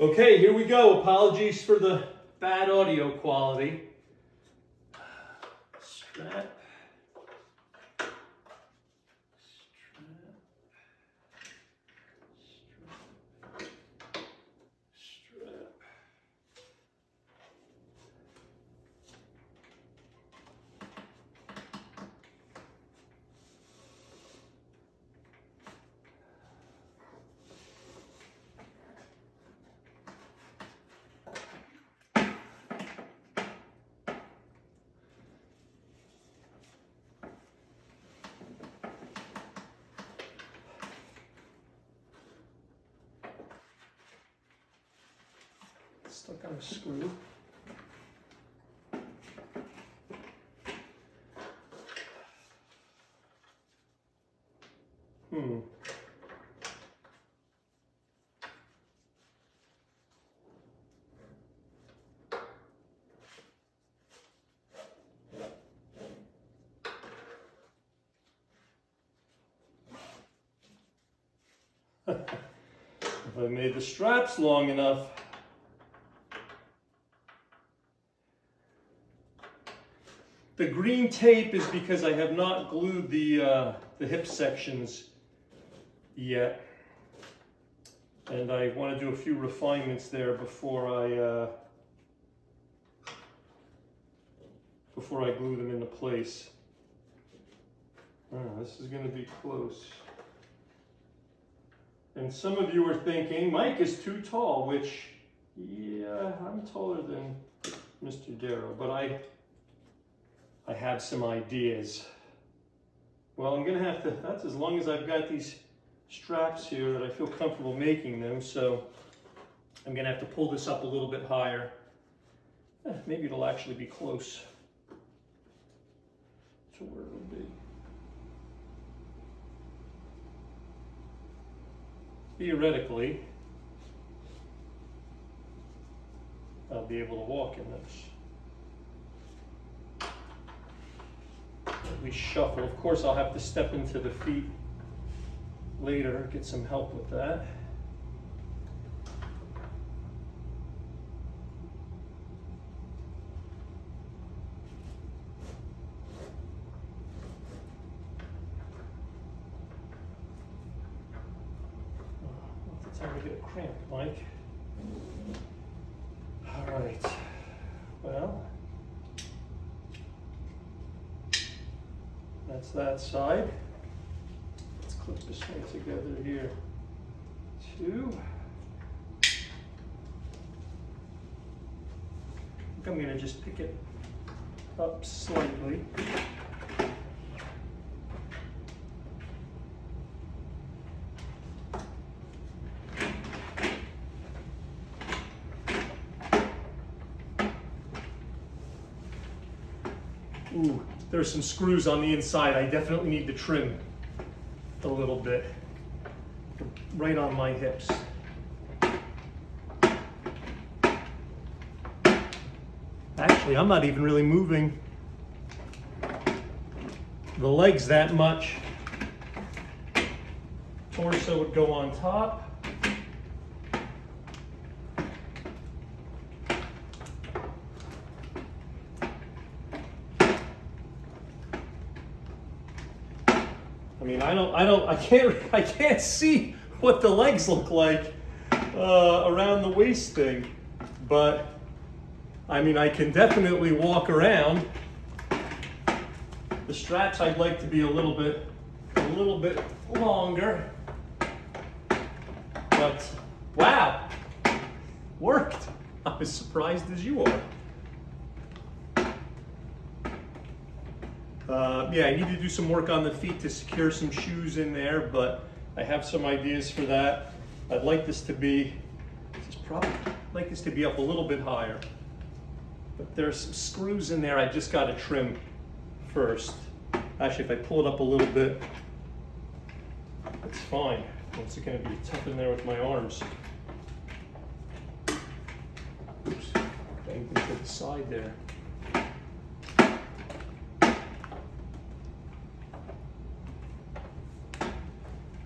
Okay, here we go. Apologies for the bad audio quality. Strap. Stuck on a screw. If I made the straps long enough. The green tape is because I have not glued the hip sections yet, and I want to do a few refinements there before I glue them into place. Oh, this is going to be close. And some of you are thinking Mike is too tall, which, yeah, I'm taller than Mr. Darrow, but I have some ideas. Well, I'm gonna have to, that's as long as I've got these straps here that I feel comfortable making them, so I'm gonna have to pull this up a little bit higher. Maybe it'll actually be close to where it'll be. Theoretically, I'll be able to walk in this. We shuffle. Of course, I'll have to step into the feet later, get some help with that. That's time to get a cramp, Mike. All right. Well, that's that side. Let's clip this thing together here. Two. I think I'm going to just pick it up slightly. Ooh. There's some screws on the inside. I definitely need to trim a little bit, right on my hips. Actually, I'm not even really moving the legs that much. Torso would go on top. I can't see what the legs look like around the waist thing, but I mean, I can definitely walk around. The straps I'd like to be a little bit longer, but wow, worked. I'm as surprised as you are. Yeah, I need to do some work on the feet to secure some shoes in there, but I have some ideas for that. I'd like this to be, up a little bit higher, but there's some screws in there I just got to trim first. Actually, if I pull it up a little bit, that's fine. It's going to be tough in there with my arms. Oops, banged into the side there.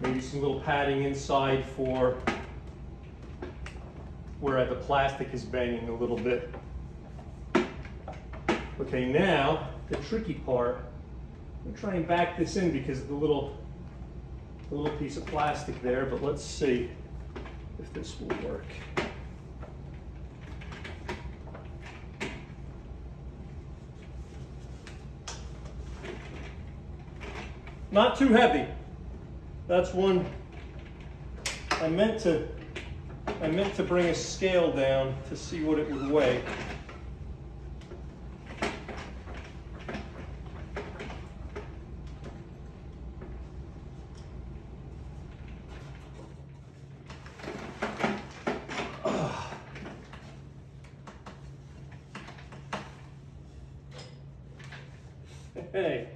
Maybe some little padding inside for where the plastic is banging a little bit. Okay, now the tricky part, I'm trying to back this in because of the little piece of plastic there, but let's see if this will work. Not too heavy. That's one I meant to bring a scale down to see what it would weigh. Hey,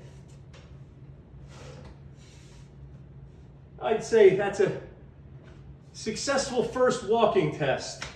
I'd say that's a successful first walking test.